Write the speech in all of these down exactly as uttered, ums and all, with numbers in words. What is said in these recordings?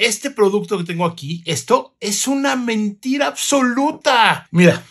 este producto que tengo aquí, esto es una mentira absoluta. Mira.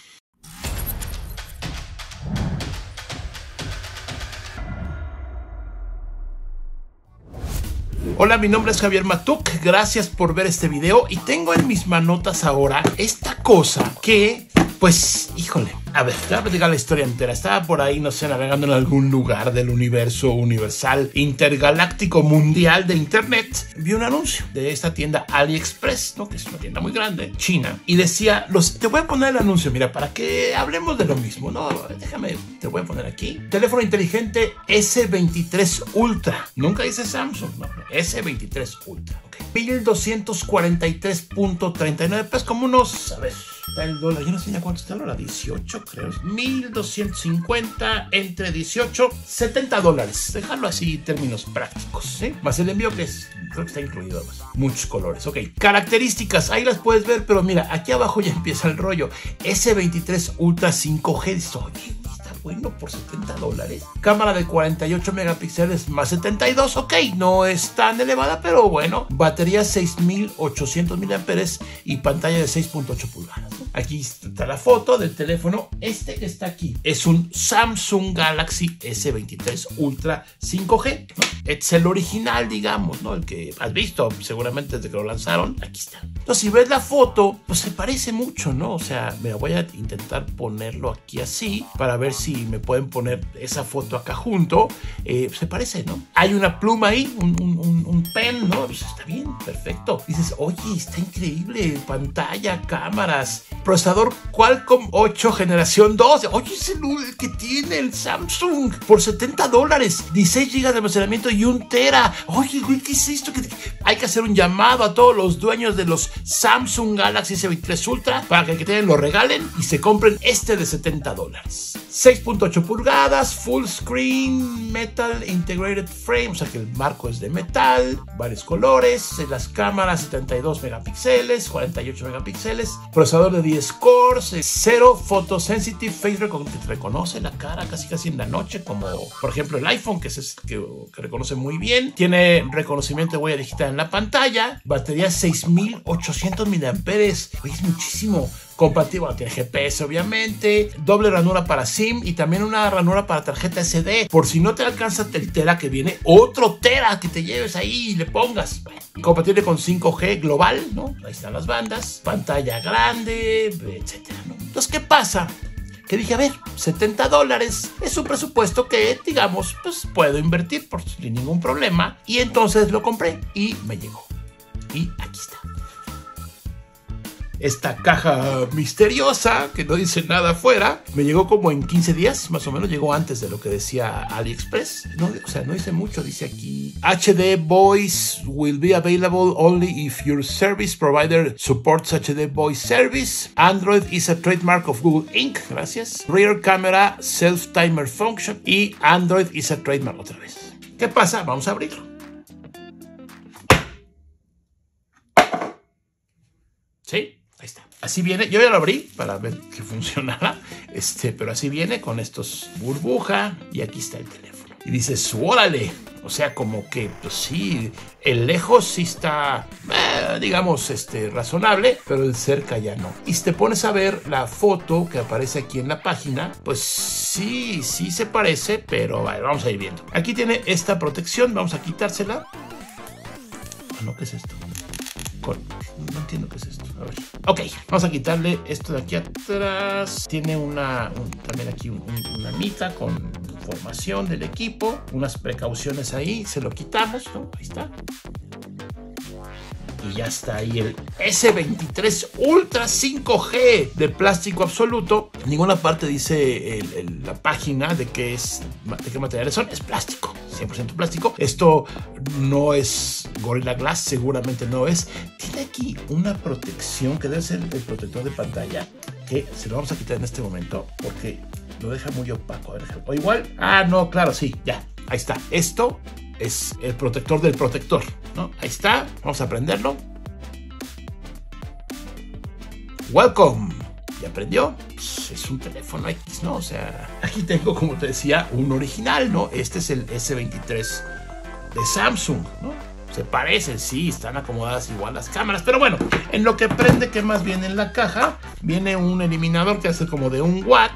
Hola, mi nombre es Javier Matuk, gracias por ver este video y tengo en mis manotas ahora esta cosa que, pues, híjole, a ver, te voy a platicar la historia entera. Estaba por ahí, no sé, navegando en algún lugar del universo universal, intergaláctico, mundial de internet. Vi un anuncio de esta tienda AliExpress, ¿no? Que es una tienda muy grande, china. Y decía, los, te voy a poner el anuncio, mira, para que hablemos de lo mismo, ¿no? Déjame, te voy a poner aquí. Teléfono inteligente S veintitrés Ultra. Nunca dice Samsung, no, S veintitrés Ultra. Ok. mil doscientos cuarenta y tres punto treinta y nueve pesos, como unos, a ver, está el dólar. Yo no sé ni a cuánto está el dólar, dieciocho. Creo, mil doscientos cincuenta entre dieciocho, setenta dólares. Dejarlo así en términos prácticos, ¿sí? Más el envío que es, creo que está incluido más. Muchos colores, ok. Características, ahí las puedes ver, pero mira, aquí abajo ya empieza el rollo. S veintitrés Ultra cinco G. Oye, está bueno por setenta dólares. Cámara de cuarenta y ocho megapíxeles más setenta y dos, ok. No es tan elevada, pero bueno. Batería seis mil ochocientos miliamperes y pantalla de seis punto ocho pulgadas, ¿no? Aquí está la foto del teléfono. Este que está aquí es un Samsung Galaxy S veintitrés Ultra cinco G, ¿no? Es el original, digamos, ¿no? El que has visto seguramente desde que lo lanzaron. Aquí está. Entonces, si ves la foto, pues se parece mucho, ¿no? O sea, mira, voy a intentar ponerlo aquí así para ver si me pueden poner esa foto acá junto. Eh, se parece, ¿no? Hay una pluma ahí, un, un, un pen, ¿no? Pues está bien, perfecto. Dices, oye, está increíble. Pantalla, cámaras, procesador Qualcomm ocho generación dos. Oye, es el que tiene el Samsung por setenta dólares, dieciséis gigas de almacenamiento y un tera. Oye, güey, ¿qué es esto? ¿Qué te... Hay que hacer un llamado a todos los dueños de los Samsung Galaxy S veintitrés Ultra para que el que tienen lo regalen y se compren este de setenta dólares. seis punto ocho pulgadas, full screen, metal integrated frame, o sea que el marco es de metal, varios colores, las cámaras setenta y dos megapíxeles, cuarenta y ocho megapíxeles, procesador de diez cores, cero photosensitive face recognition, reconoce la cara casi casi en la noche, como por ejemplo el iPhone, que es que, que reconoce muy bien, tiene reconocimiento de huella digital en la pantalla, batería seis mil ochocientos miliamperes, es muchísimo. Compatible, bueno, tiene G P S obviamente, doble ranura para SIM y también una ranura para tarjeta S D, por si no te alcanza el tera que viene, otro tera que te lleves ahí y le pongas. Bueno, compatible con cinco G global, ¿no? Ahí están las bandas, pantalla grande, etcétera, ¿no? Entonces, ¿qué pasa? Que dije, a ver, setenta dólares es un presupuesto que, digamos, pues puedo invertir por, sin ningún problema. Y entonces lo compré y me llegó. Y aquí está. Esta caja misteriosa que no dice nada afuera. Me llegó como en quince días, más o menos. Llegó antes de lo que decía AliExpress. No, o sea, no dice mucho. Dice aquí, H D Voice will be available only if your service provider supports H D Voice service. Android is a trademark of Google Incorporated. Gracias. Rear camera self-timer function. Y Android is a trademark otra vez. ¿Qué pasa? Vamos a abrirlo. ¿Sí? Ahí está. Así viene. Yo ya lo abrí para ver que funcionara. Este, pero así viene con estos burbuja. Y aquí está el teléfono. Y dices, órale. O sea, como que, pues sí, el lejos sí está, eh, digamos, este, razonable, pero el cerca ya no. Y si te pones a ver la foto que aparece aquí en la página, pues sí, sí se parece, pero vale, vamos a ir viendo. Aquí tiene esta protección. Vamos a quitársela. Ah, no, ¿qué es esto? No entiendo qué es esto. A ver. Ok, vamos a quitarle esto de aquí atrás. Tiene una, un, también aquí un, un, una mitad con información del equipo. Unas precauciones ahí. Se lo quitamos, ¿no? Ahí está. Y ya está ahí el S veintitrés Ultra cinco G de plástico absoluto. En ninguna parte dice el, el, la página de qué es, de qué materiales son. Es plástico, cien por ciento plástico. Esto no es Gorilla Glass, seguramente no es. Tiene aquí una protección que debe ser el protector de pantalla, que se lo vamos a quitar en este momento porque lo deja muy opaco. A ver, o igual, ah, no, claro, sí, ya, ahí está. Esto es el protector del protector, ¿no? Ahí está, vamos a prenderlo. Welcome. ¿Ya prendió? Pues es un teléfono X, ¿no? O sea, aquí tengo, como te decía, un original, ¿no? Este es el S veintitrés de Samsung, ¿no? Se parecen, sí, están acomodadas igual las cámaras. Pero bueno, en lo que prende, ¿qué más viene en la caja? Viene un eliminador que hace como de un watt.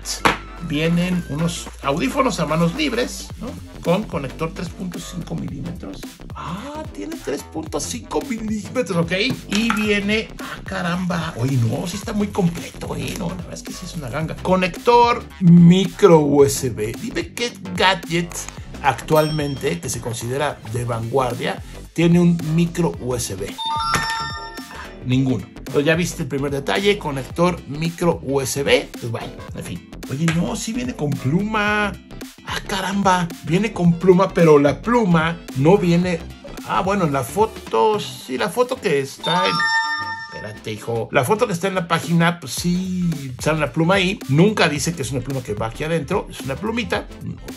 Vienen unos audífonos a manos libres, ¿no? Con conector tres punto cinco milímetros. Ah, tiene tres punto cinco milímetros, ok. Y viene, ah, caramba. Oye, no, sí está muy completo, eh. No, la verdad es que sí es una ganga. Conector micro U S B. Dime qué gadget actualmente, que se considera de vanguardia, tiene un micro U S B. Ninguno. Pero ya viste el primer detalle, conector micro U S B. Pues bueno, en fin. Oye, no, sí viene con pluma. Ah, caramba, viene con pluma, pero la pluma no viene... Ah, bueno, la foto, sí, la foto que está en... Espérate, hijo. La foto que está en la página, pues sí, sale la pluma ahí. Nunca dice que es una pluma que va aquí adentro. Es una plumita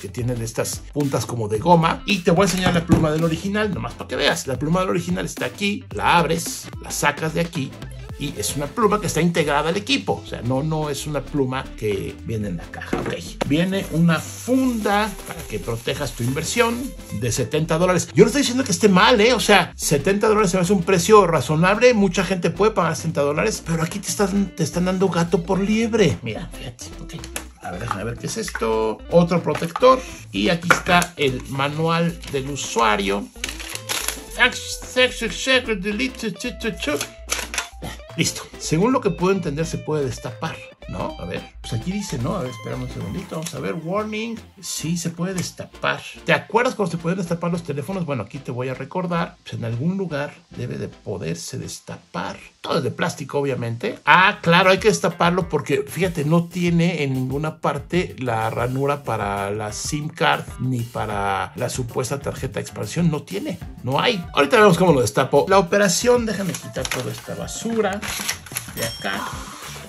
que tiene estas puntas como de goma. Y te voy a enseñar la pluma del original, nomás para que veas. La pluma del original está aquí, la abres, la sacas de aquí. Y es una pluma que está integrada al equipo. O sea, no, no es una pluma que viene en la caja. Ok. Viene una funda para que protejas tu inversión de setenta dólares. Yo no estoy diciendo que esté mal, ¿eh? O sea, setenta dólares es un precio razonable. Mucha gente puede pagar setenta dólares. Pero aquí te están, te están dando gato por liebre. Mira, fíjate. Ok. A ver, déjame ver qué es esto. Otro protector. Y aquí está el manual del usuario. Listo. Según lo que puedo entender, se puede destapar, ¿no? A ver, pues aquí dice, ¿no? A ver, espérame un segundito. Vamos a ver, warning. Sí, se puede destapar. ¿Te acuerdas cuando se pueden destapar los teléfonos? Bueno, aquí te voy a recordar. Pues en algún lugar debe de poderse destapar. Todo es de plástico, obviamente. Ah, claro, hay que destaparlo porque, fíjate, no tiene en ninguna parte la ranura para la SIM card ni para la supuesta tarjeta de expansión. No tiene, no hay. Ahorita vemos cómo lo destapo. La operación, déjame quitar toda esta basura. De acá,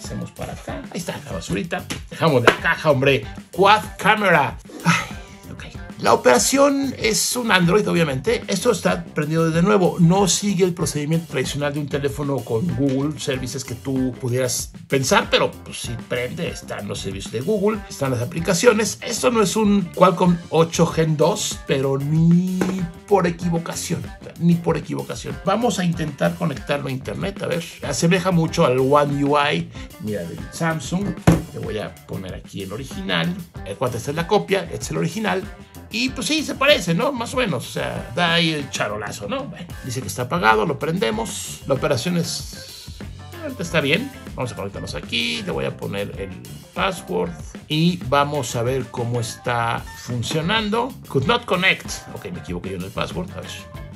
hacemos para acá. Ahí está la basurita. Dejamos la caja, hombre. Quad camera. Ay, ok. La operación es un Android, obviamente. Esto está prendido de nuevo. No sigue el procedimiento tradicional de un teléfono con Google Services que tú pudieras pensar, pero pues, sí prende. Están los servicios de Google, están las aplicaciones. Esto no es un Qualcomm ocho Gen dos, pero ni por equivocación, ni por equivocación. Vamos a intentar conectarlo a internet, a ver. Asemeja mucho al One U I, mira, de Samsung. Le voy a poner aquí el original. Acuérdate, esta es la copia, este es el original. Y pues sí, se parece, ¿no? Más o menos, o sea, da ahí el charolazo, ¿no? Bueno, dice que está apagado, lo prendemos. La operación es... está bien. Vamos a conectarnos aquí, le voy a poner el password y vamos a ver cómo está funcionando. Could not connect. Ok, me equivoqué yo en el password. A ver.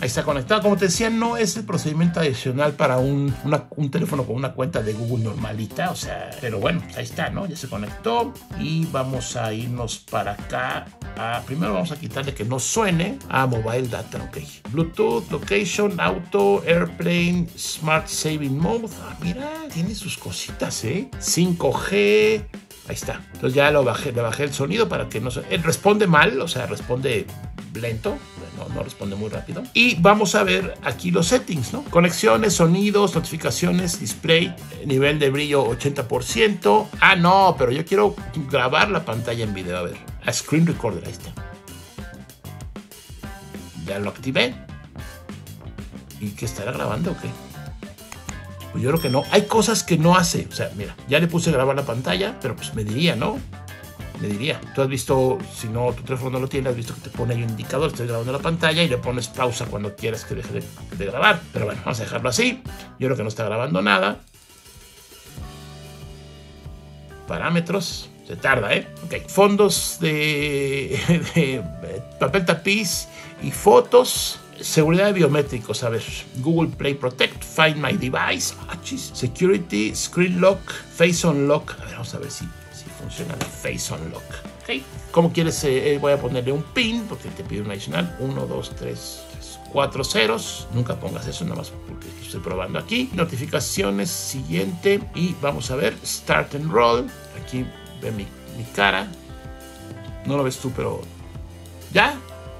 Ahí está conectado. Como te decía, no es el procedimiento adicional para un, una, un teléfono con una cuenta de Google normalita. O sea, pero bueno, ahí está, ¿no? Ya se conectó y vamos a irnos para acá. Ah, primero vamos a quitarle que no suene a Mobile Data, ok. Bluetooth, Location, Auto, Airplane, Smart Saving Mode. Ah, mira, tiene sus cositas, ¿eh? cinco G, ahí está. Entonces ya lo bajé, le bajé el sonido para que no se... Él responde mal, o sea, responde lento. No, no responde muy rápido. Y vamos a ver aquí los settings, ¿no? Conexiones, sonidos, notificaciones, display, nivel de brillo ochenta por ciento. Ah, no, pero yo quiero grabar la pantalla en video. A ver, a screen recorder, ahí está. Ya lo activé. ¿Y qué estará grabando o qué? Pues yo creo que no. Hay cosas que no hace. O sea, mira, ya le puse grabar la pantalla, pero pues me diría, ¿no? Me diría, tú has visto, si no tu teléfono no lo tiene, has visto que te pone ahí un indicador, estoy grabando la pantalla y le pones pausa cuando quieras que deje de, de grabar. Pero bueno, vamos a dejarlo así. Yo creo que no está grabando nada. Parámetros, se tarda, ¿eh? Ok, fondos de, de papel tapiz y fotos. Seguridad de biométricos, a ver, Google Play Protect, Find My Device, ah, chis, Security, Screen Lock, Face Unlock. A ver, vamos a ver si... funciona la Face Unlock. ¿Okay? ¿Cómo quieres? Eh, voy a ponerle un pin porque te pide un adicional. uno, dos, tres, cuatro ceros. Nunca pongas eso, nada más porque estoy probando aquí. Notificaciones, siguiente. Y vamos a ver, Start and Roll. Aquí ve mi, mi cara. No lo ves tú, pero... ¿Ya?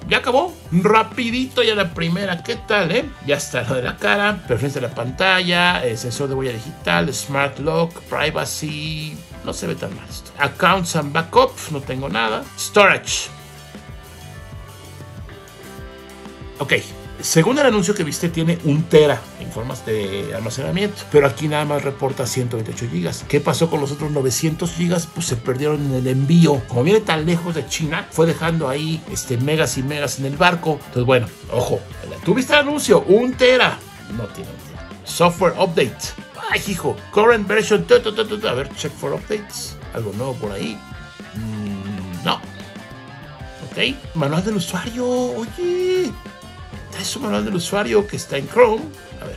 Ya acabó, rapidito ya la primera, ¿qué tal, eh? Ya está lo de la cara, preferencia de la pantalla, el sensor de huella digital, Smart Lock, Privacy, no se ve tan mal esto. Accounts and Backup, no tengo nada. Storage. Ok, según el anuncio que viste, tiene un tera en formas de almacenamiento, pero aquí nada más reporta ciento veintiocho gigas. ¿Qué pasó con los otros novecientos gigas? Pues se perdieron en el envío. Como viene tan lejos de China, fue dejando ahí este, megas y megas en el barco. Entonces, bueno, ojo, tuviste el anuncio, un tera. No tiene un tera. Software update. Ay, hijo, current version. Tu, tu, tu, tu. A ver, check for updates. Algo nuevo por ahí. Mm, no. Ok, manual del usuario. Oye. Es un manual del usuario que está en Chrome. A ver,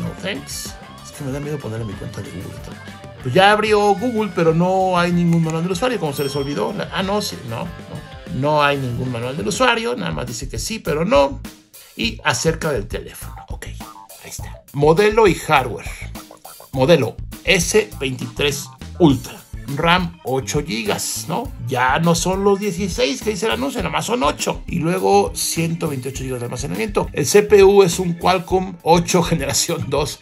no thanks. Es que me da miedo ponerle mi cuenta de Google. Pues ya abrió Google, pero no hay ningún manual del usuario. Como se les olvidó. Ah, no, sí, no, no. No hay ningún manual del usuario. Nada más dice que sí, pero no. Y acerca del teléfono. Ok, ahí está. Modelo y hardware. Modelo ese veintitrés Ultra. RAM ocho gigas, ¿no? Ya no son los dieciséis que dice el anuncio, nada más son ocho. Y luego ciento veintiocho gigas de almacenamiento. El C P U es un Qualcomm ocho generación dos.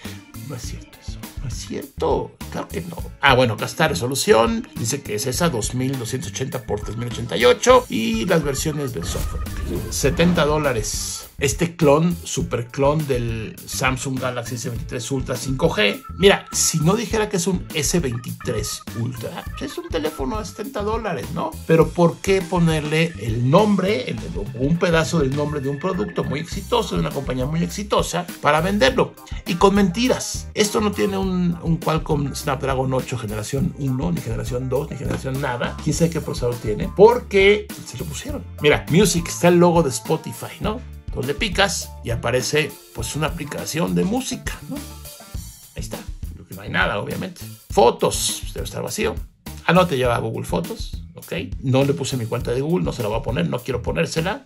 No es cierto eso, no es cierto. Claro que no. Ah, bueno, acá está resolución. Dice que es esa dos mil doscientos ochenta por tres mil ochenta y ocho. Y las versiones del software. setenta dólares. Este clon, super clon del Samsung Galaxy ese veintitrés Ultra cinco G. Mira, si no dijera que es un ese veintitrés Ultra, es un teléfono a setenta dólares, ¿no? Pero ¿por qué ponerle el nombre, el, un pedazo del nombre de un producto muy exitoso, de una compañía muy exitosa, para venderlo? Y con mentiras. Esto no tiene un, un Qualcomm Snapdragon ocho generación uno, ni generación dos, ni generación nada. ¿Quién sabe qué procesador tiene? Porque se lo pusieron. Mira, Music, está el logo de Spotify, ¿no? Donde picas y aparece pues una aplicación de música, ¿no? Ahí está. No hay nada, obviamente. Fotos. Debe estar vacío. Ah, no, te lleva a Google Fotos. Ok. No le puse mi cuenta de Google. No se la voy a poner. No quiero ponérsela.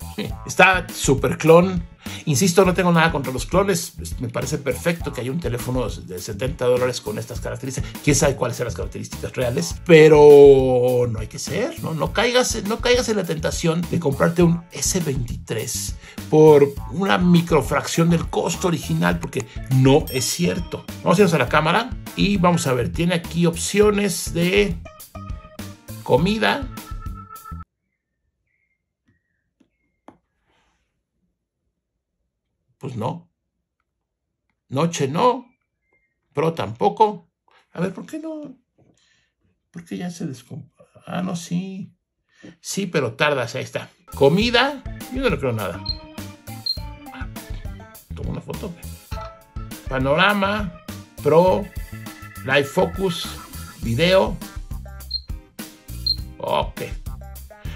Está super clon. Insisto, no tengo nada contra los clones. Me parece perfecto que haya un teléfono de setenta dólares con estas características. Quién sabe cuáles son las características reales, pero no hay que ser, ¿no? No caigas, no caigas en la tentación de comprarte un ese veintitrés por una microfracción del costo original, porque no es cierto. Vamos a irnos a la cámara y vamos a ver. Tiene aquí opciones de comida. Pues no. Noche no. Pro tampoco. A ver, ¿por qué no? ¿Por qué ya se descompone? Ah, no, sí. Sí, pero tardas. Ahí está. Comida. Yo no le creo nada. Tomo una foto. Panorama. Pro. Live Focus. Video. Ok.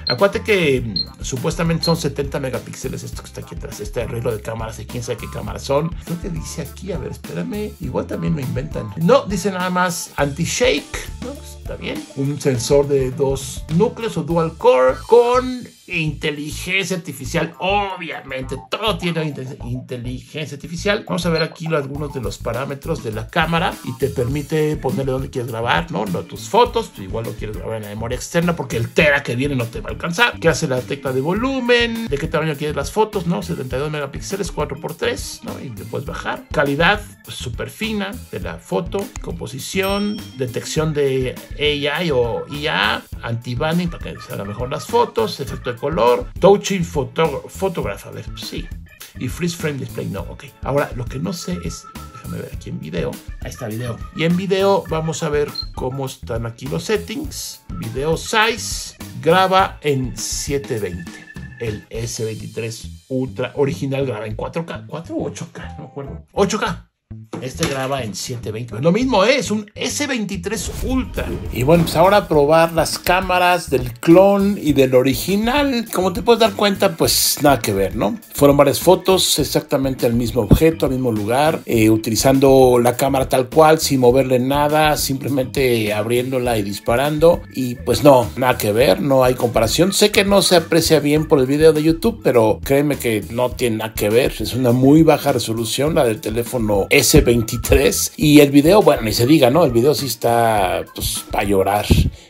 Acuérdate que supuestamente son setenta megapíxeles esto que está aquí atrás, este arreglo de cámaras y quién sabe qué cámaras son. Creo que dice aquí, a ver, espérame, igual también me inventan. No, dice nada más anti-shake, ¿no? Está bien. Un sensor de dos núcleos o dual core con inteligencia artificial. Obviamente, todo tiene inteligencia artificial. Vamos a ver aquí algunos de los parámetros de la cámara y te permite ponerle donde quieres grabar, ¿no? No tus fotos, tú igual lo quieres grabar en la memoria externa porque el tera que viene no te va a alcanzar. ¿Qué hace la tecla de volumen? ¿De qué tamaño quieres las fotos, no? setenta y dos megapíxeles, cuatro por tres, ¿no? Y te puedes bajar. Calidad súper fina de la foto, composición, detección de A I o I A, anti-banning para que se hagan mejor las fotos, efecto de color, touching photograph, a ver, sí, y freeze frame display, no, ok. Ahora, lo que no sé es, déjame ver aquí en video, ahí está video, y en video vamos a ver cómo están aquí los settings, video size, graba en setecientos veinte, el ese veintitrés Ultra original graba en cuatro K, cuatro o ocho K, no me acuerdo, ocho K. Este graba en setecientos veinte. Lo mismo es un ese veintitrés Ultra. Y bueno, pues ahora a probar las cámaras del clon y del original. Como te puedes dar cuenta, pues nada que ver, ¿no? Fueron varias fotos, exactamente al mismo objeto, al mismo lugar, eh, utilizando la cámara tal cual, sin moverle nada, simplemente abriéndola y disparando. Y pues no, nada que ver, no hay comparación. Sé que no se aprecia bien por el video de YouTube, pero créeme que no tiene nada que ver. Es una muy baja resolución la del teléfono ese veintitrés y el video, bueno, ni se diga, ¿no? El video sí está, pues, para llorar.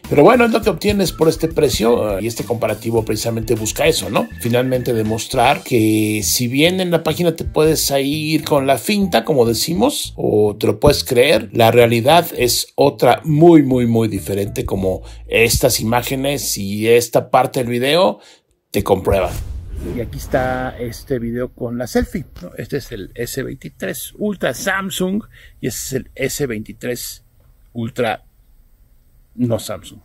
Pero bueno, es lo que obtienes por este precio y este comparativo precisamente busca eso, ¿no? Finalmente demostrar que si bien en la página te puedes ir con la finta, como decimos, o te lo puedes creer, la realidad es otra muy, muy, muy diferente, como estas imágenes y esta parte del video te comprueban. Y aquí está este video con la selfie, ¿no? Este es el S veintitrés Ultra Samsung y este es el S veintitrés Ultra no Samsung.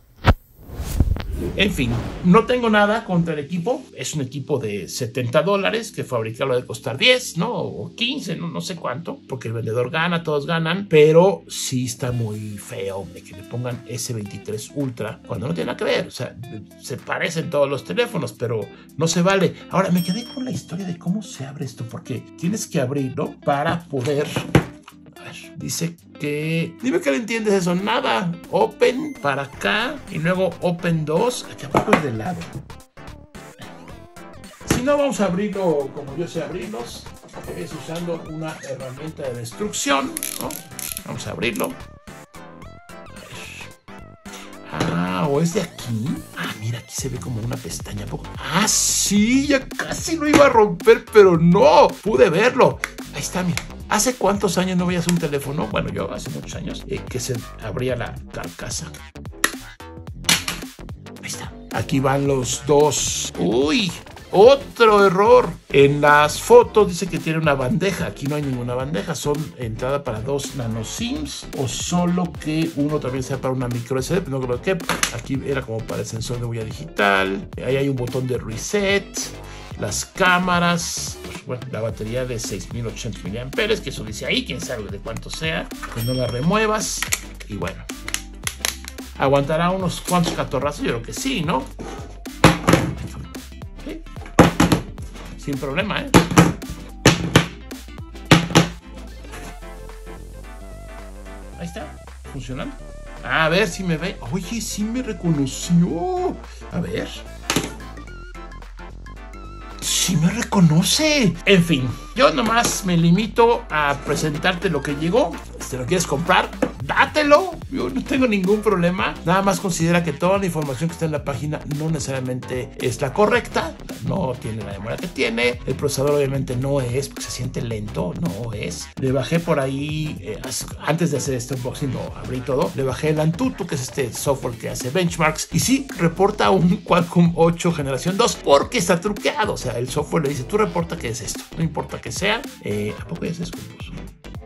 En fin, no tengo nada contra el equipo. Es un equipo de setenta dólares que fabricarlo debe costar diez, ¿no? O quince, no, no sé cuánto, porque el vendedor gana, todos ganan, pero sí está muy feo de que le pongan S veintitrés Ultra cuando no tiene nada que ver. O sea, se parecen todos los teléfonos, pero no se vale. Ahora, me quedé con la historia de cómo se abre esto, porque tienes que abrirlo para poder... A ver, dice que... Dime que le entiendes eso. Nada. Open para acá. Y luego Open dos. Aquí abajo es de lado. Si no, vamos a abrirlo como yo sé abrirlos. Es usando una herramienta de destrucción, ¿no? Vamos a abrirlo. A ver. Ah, o es de aquí. Ah, mira, aquí se ve como una pestaña. Ah, sí. Ya casi lo iba a romper, pero no. Pude verlo. Ahí está, mira. ¿Hace cuántos años no veías un teléfono? Bueno, yo hace muchos años eh, que se abría la carcasa. Ahí está. Aquí van los dos. ¡Uy! Otro error. En las fotos dice que tiene una bandeja. Aquí no hay ninguna bandeja. Son entrada para dos nano sims. O solo que uno también sea para una micro S D. Pero no creo que... Aquí era como para el sensor de huella digital. Ahí hay un botón de reset. Las cámaras, pues bueno, la batería de seis mil ochocientos miliamperios hora, que eso dice ahí, quién sabe de cuánto sea, que no la remuevas, y bueno, aguantará unos cuantos catorrazos, yo creo que sí, ¿no? ¿Sí? Sin problema, ¿eh? Ahí está, funcionando. A ver si me ve, oye, sí me reconoció, a ver... ¡Sí me reconoce! En fin, yo nomás me limito a presentarte lo que llegó. Si te lo quieres comprar, dátelo. Yo no tengo ningún problema. Nada más considera que toda la información que está en la página no necesariamente es la correcta. No tiene la memoria que tiene. El procesador obviamente no es, porque se siente lento. No es. Le bajé por ahí, eh, antes de hacer este unboxing, lo abrí todo. Le bajé el Antutu, que es este software que hace benchmarks. Y sí, reporta un Qualcomm ocho generación dos porque está truqueado. O sea, el software le dice, tú reporta que es esto. No importa que sea. Eh, ¿A poco ya se descompuso?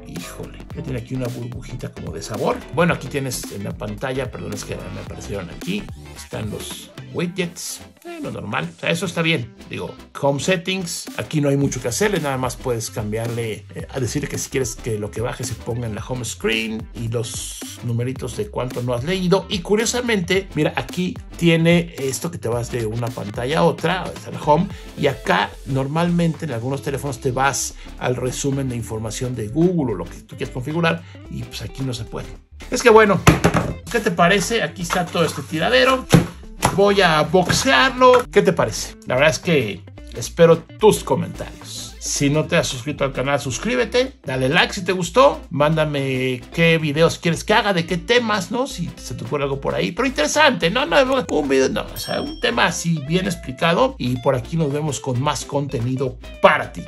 Híjole, ya tiene aquí una burbujita como de sabor. Bueno, aquí tienes en la pantalla, perdón, es que me aparecieron aquí. Están los widgets, eh, lo normal. O sea, eso está bien. Digo, Home Settings, aquí no hay mucho que hacerle. Nada más puedes cambiarle, eh, a decirle que si quieres que lo que baje se ponga en la Home Screen. Y los numeritos de cuánto no has leído. Y curiosamente, mira, aquí tiene esto que te vas de una pantalla a otra. Está la Home. Y acá, normalmente, en algunos teléfonos te vas al resumen de información de Google o lo que tú quieras configurar. Y pues aquí no se puede. Es que bueno, ¿qué te parece? Aquí está todo este tiradero. Voy a boxearlo. ¿Qué te parece? La verdad es que espero tus comentarios. Si no te has suscrito al canal, suscríbete. Dale like si te gustó. Mándame qué videos quieres que haga, de qué temas, ¿no? Si se te ocurre algo por ahí. Pero interesante, no, no, un video, no. O sea, un tema así bien explicado. Y por aquí nos vemos con más contenido para ti.